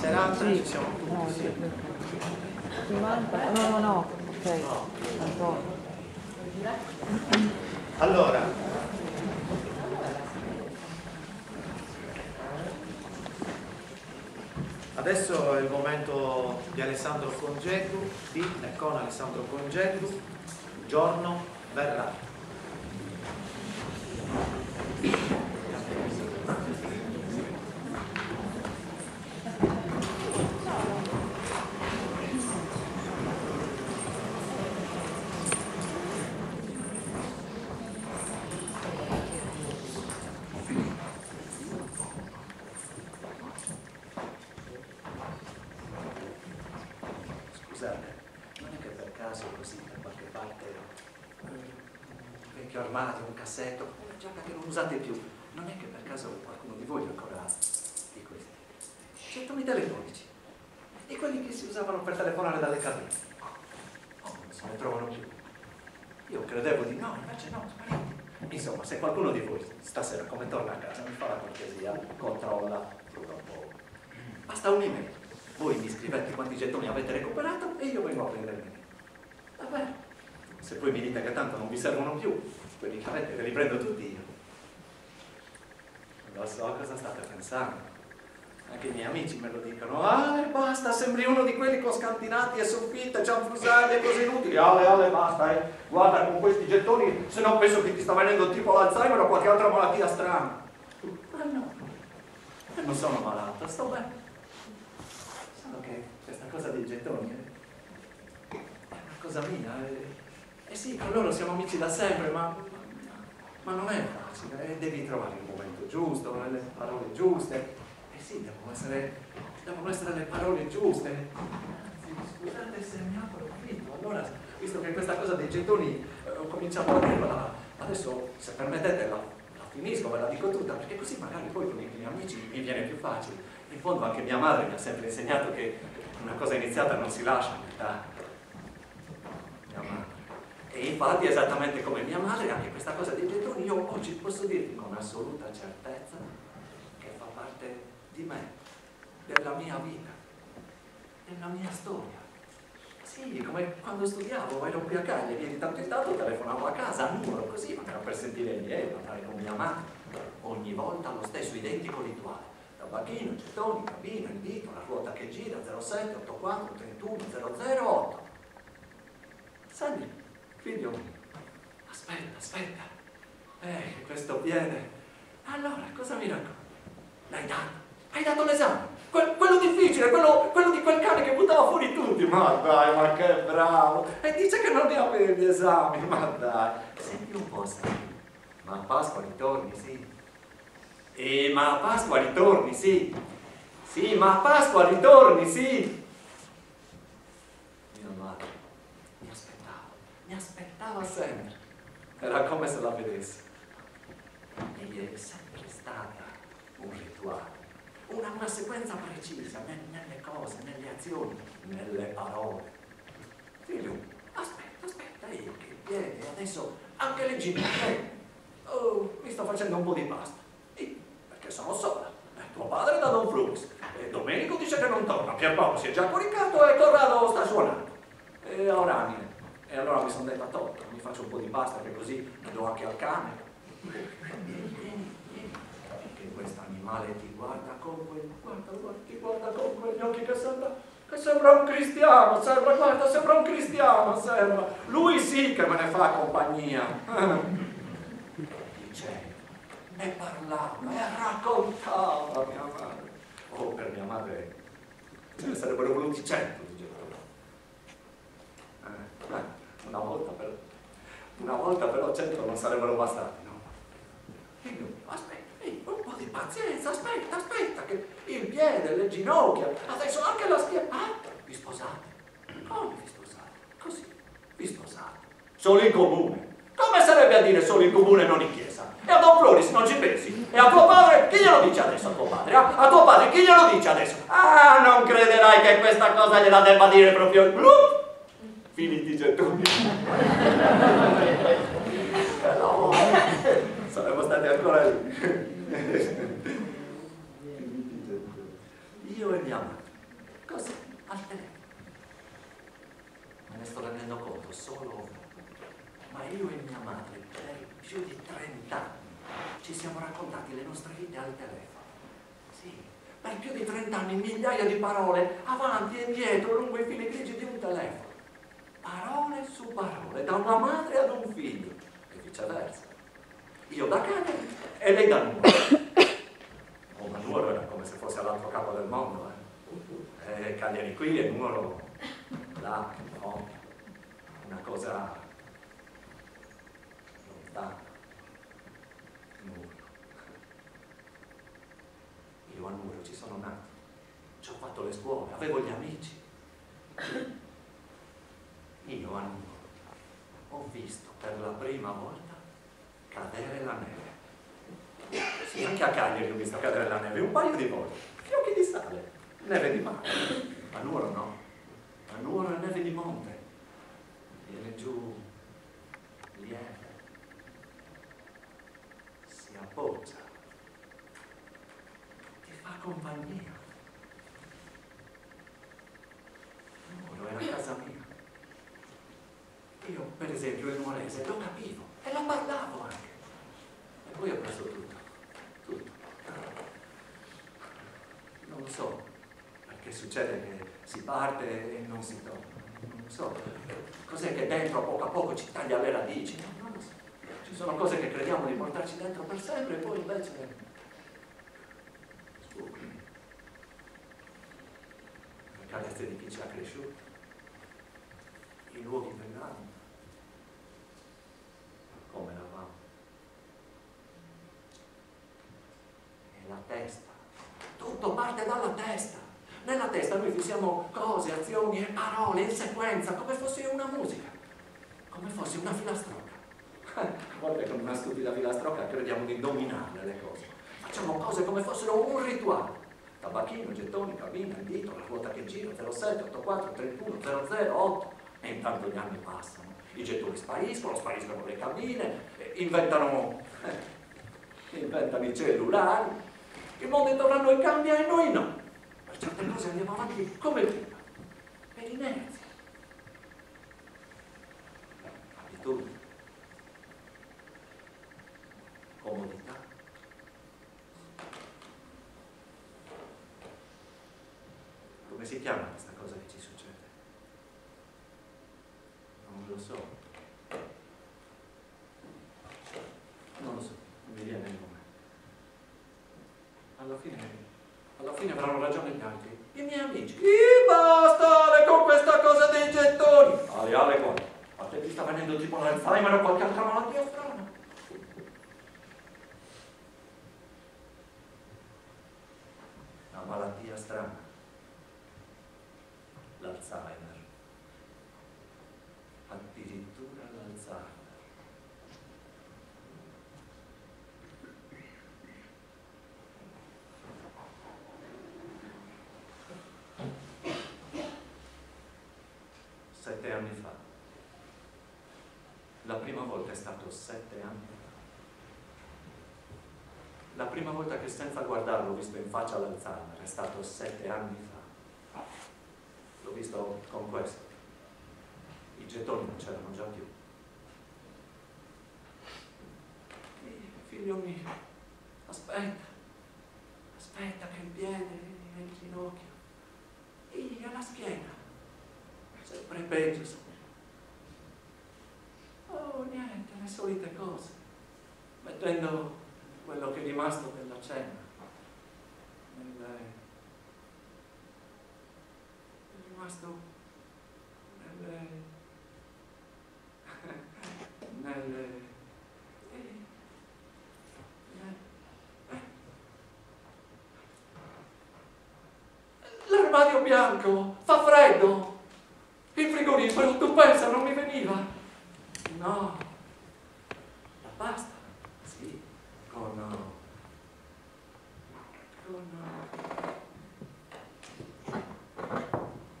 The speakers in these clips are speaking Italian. serata ci siamo tutti, sì. 50? No, no, no. Ok. No. Allora. Adesso è il momento di Alessandro Congeddu, di e con Alessandro Congeddu, il giorno verrà. Stasera, come torna a casa, mi fa la cortesia, controlla, giuro un po'. Basta un'email. Voi mi scrivete quanti gettoni avete recuperato e io vengo a prendere il menu. Va bene. Se poi mi dite che tanto non vi servono più, quelli che avete ve li prendo tutti io. Lo so cosa state pensando. Anche i miei amici me lo dicono. Ale, basta, sembri uno di quelli con scantinati e soffitte, cianfrusate e cose inutili. Ale, basta, Guarda, con questi gettoni, se no penso che ti sta venendo tipo l'Alzheimer o qualche altra malattia strana. Ma no, io non sono malato, sto bene. Solo che questa cosa dei gettoni è una cosa mia. Eh sì, con loro siamo amici da sempre, ma non è facile. Devi trovare il momento giusto, le parole giuste. Sì, devono essere le parole giuste. Scusate se mi approfitto. Allora, visto che questa cosa dei gettoni ho cominciato a dirla, adesso, se permettete, la finisco, ve la dico tutta, perché così magari poi con i miei amici mi viene più facile. In fondo anche mia madre mi ha sempre insegnato che una cosa iniziata non si lascia, in realtà. Mia madre. E infatti, esattamente come mia madre, anche questa cosa dei gettoni io oggi posso dirvi con assoluta certezza che fa parte di me, della mia vita, della mia storia. Sì, come quando studiavo, ero qui a Cagliari e di tanto in tanto telefonavo a casa, a Nuoro, così, ma era per sentire gli parlare con mia mamma. Ogni volta lo stesso identico rituale. Tabacchino, gettoni, cabino, il dito, la ruota che gira, 07, 84, 31, 008. Sandrino, figlio mio, aspetta. Questo viene. Allora, cosa mi racconti? L'hai dato? Hai dato l'esame, quello difficile, quello di quel cane che buttava fuori tutti, ma dai, ma che bravo, e dice che non ne ha per gli esami, ma dai, senti un po', sai, ma a Pasqua ritorni, sì, ma a Pasqua ritorni, sì, mia madre mi aspettava sempre, era come se la vedessi, e è sempre stata un rituale. Una sequenza precisa nelle cose, nelle azioni, nelle parole. Figlio, aspetta io che viene adesso anche le ginocchia. Oh, mi sto facendo un po' di pasta. Perché sono sola. Tuo padre è da Don Flux. Domenico dice che non torna. Pierpaolo si è già coricato e Corrado sta suonando. E Oranine. E allora mi sono detta tolta. Mi faccio un po' di pasta che così ne do anche al cane. Questo animale ti guarda con quegli occhi che sembra un cristiano, sembra un cristiano, sembra. Lui sì che me ne fa compagnia. Dice, e parlava, e raccontava mia madre. Oh, per mia madre ce ne sarebbero voluti 100 di gettoni. Una volta però 100 non sarebbero bastati, no? Quindi, aspetta. Un po' di pazienza, aspetta, che il piede, le ginocchia, adesso anche la schiena. Ah, vi sposate? Come vi sposate? Così, vi sposate. Solo in comune. Come sarebbe a dire solo in comune e non in chiesa? E a Don Flori, se non ci pensi? E a tuo padre, chi glielo dice adesso a tuo padre? A tuo padre, chi glielo dice adesso? Ah, non crederai che questa cosa gliela debba dire proprio il blup! Finiti i gettoni. No, saremmo stati ancora lì. Io e mia madre al telefono. Me ne sto rendendo conto solo, ma io e mia madre per più di 30 anni ci siamo raccontati le nostre vite al telefono. Sì, per più di 30 anni, migliaia di parole, avanti e indietro, lungo i fili grigi di un telefono. Parole su parole, da una madre ad un figlio, e viceversa. Io da Cagliari e lei da Nuoro. Oh, ma Nuoro era come se fosse all'altro capo del mondo, eh. Cagliari qui e Nuoro là, no? Una cosa lontana. Nuoro. Io a Nuoro ci sono nato, ci ho fatto le scuole, avevo gli amici. Io a Nuoro ho visto per la prima volta cadere la neve. Sì, anche a Cagliari ho visto cadere la neve un paio di volte. Gli occhi di sale, neve di mare. A Nuoro no. A Nuoro è neve di monte. Viene giù lieve. Si appoggia. Ti fa compagnia. Nuoro era casa mia. Io, per esempio, il nuorese lo capivo e lo parlavo anche. E poi ho preso tutto. Tutto. Non so perché succede che si parte e non si torna. Non so. Cos'è che dentro a poco ci taglia le radici? Non lo so. Ci sono cose che crediamo di portarci dentro per sempre e poi invece... Le carezze di chi ci ha cresciuto. I luoghi dell'anima. Come eravamo. E la testa. Tutto parte dalla testa. Nella testa noi fissiamo cose, azioni e parole in sequenza, come fosse una musica. Come fosse una filastrocca. A volte con una stupida filastrocca crediamo di dominarle le cose. Facciamo cose come fossero un rituale. Tabacchino, gettoni, cabina, il dito, la ruota che gira, 07, 84, 31, 00, 8. E intanto gli anni passano, i gettoni spariscono, spariscono le cabine, inventano i cellulari, il mondo intorno a noi cambia e noi no. Per certe cose andiamo avanti come prima, per inerzia. Abitudine, comodità. Come si chiama questa cosa che ci succede? Non lo so, non mi viene il nome. Alla fine avranno ragione gli altri, i miei amici. Basta Ale con questa cosa dei gettoni. Ale qua, a te ti sta venendo tipo l'Alzheimer o qualche altra malattia strana. La malattia strana, l'Alzheimer. Addirittura l'Alzheimer. Sette anni fa. La prima volta è stato 7 anni fa. La prima volta che senza guardarlo ho visto in faccia l'Alzheimer è stato 7 anni fa. L'ho visto con questo. I gettoni non c'erano già più. Figlio mio, aspetta che il piede e il ginocchio, e la schiena, sempre peggio. Oh, niente, le solite cose, mettendo quello che è rimasto della cena, l'armadio bianco, fa freddo, il frigorifero, tu pensa, non mi veniva? No, la pasta, sì,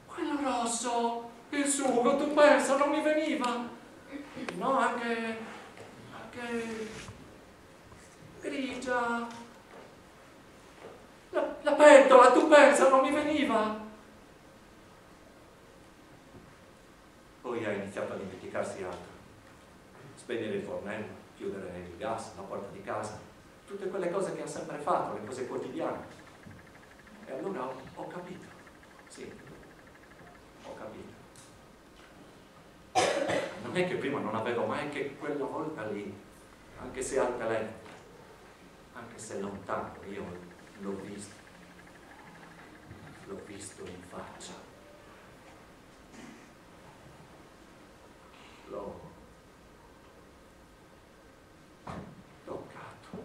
quello rosso, il sugo, tu pensa, non mi veniva? No, anche grigia, la pentola, tu pensa, non mi veniva? stirata, spegnere il fornello, chiudere il gas, la porta di casa, tutte quelle cose che ha sempre fatto, le cose quotidiane. E allora ho capito, sì, ho capito. Non è che prima non avevo, ma è che quella volta lì, anche se al telefono, anche se lontano, io l'ho visto in faccia, l'ho toccato,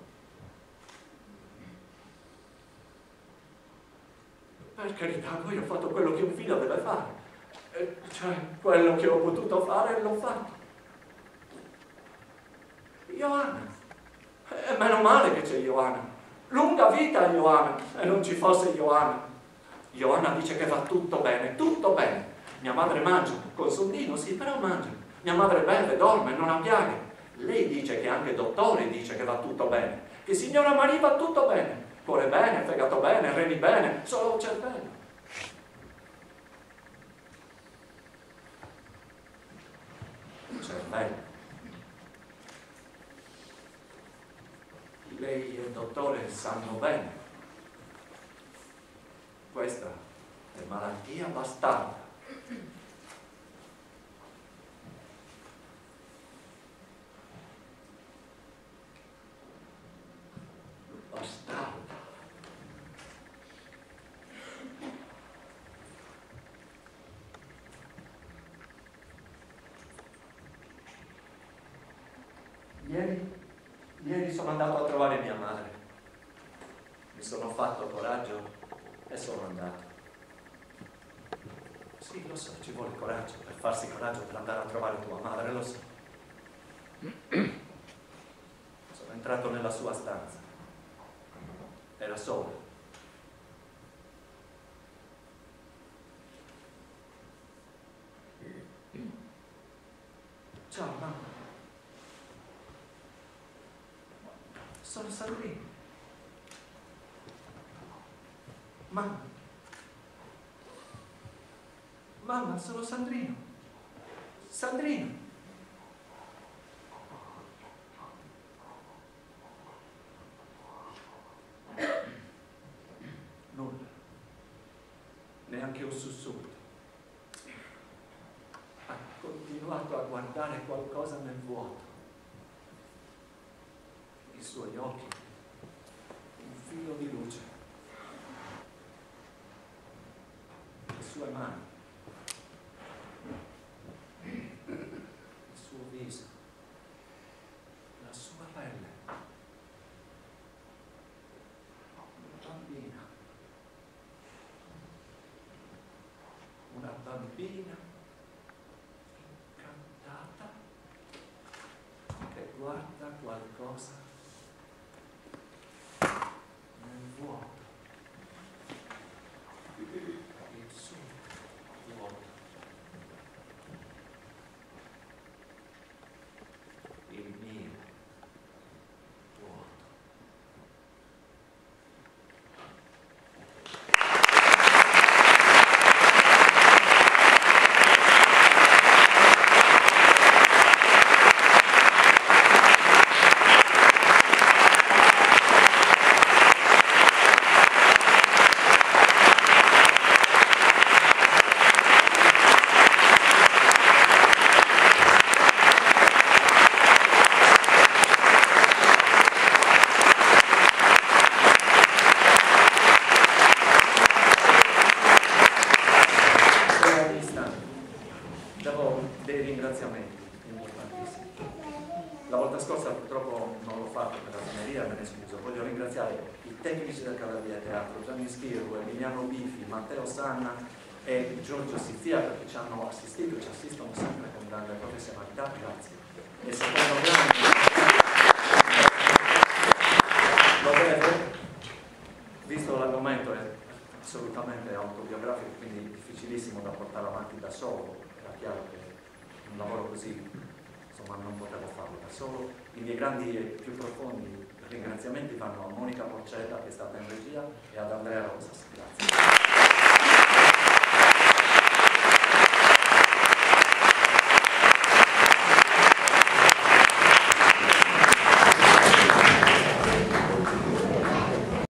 per carità. Poi ho fatto quello che un figlio deve fare, cioè quello che ho potuto fare l'ho fatto. Ioanna, meno male che c'è Ioanna, lunga vita Ioanna, e non ci fosse Ioanna. Ioanna dice che va tutto bene, tutto bene. Mia madre mangia, con sondino sì, però mangia. Mia madre beve, dorme, non ha piaghe. Lei dice che anche il dottore dice che va tutto bene, che signora Maria va tutto bene, cuore bene, fegato bene, reni bene, solo cervello. Cervello. Lei e il dottore sanno bene, questa è malattia bastarda. Bastarda. Ieri sono andato a trovare mia madre, mi sono fatto coraggio e sono andato. Sì, lo so, ci vuole coraggio, per farsi coraggio per andare a trovare tua madre, lo so. Sono entrato nella sua stanza, era sola. Ciao mamma. Sono Sandrino. Mamma. Mamma, sono Sandrino. Sandrino. Nulla. Neanche un sussurro. Ha continuato a guardare qualcosa nel vuoto. I suoi occhi, un filo di luce, le sue mani, il suo viso, la sua pelle, una bambina incantata che guarda qualcosa. Gianni Spirgo, Emiliano Bifi, Matteo Sanna e Giorgio Sizia, perché ci hanno assistito e ci assistono sempre con grande professionalità, grazie. E secondo me, lo vedo, visto l'argomento è assolutamente autobiografico, quindi difficilissimo da portare avanti da solo, era chiaro che un lavoro così, insomma, non potevo farlo da solo. I miei grandi e più profondi ringraziamenti vanno a Monica Porcedda, che è stata in regia, e ad Andrea Rosas. Grazie.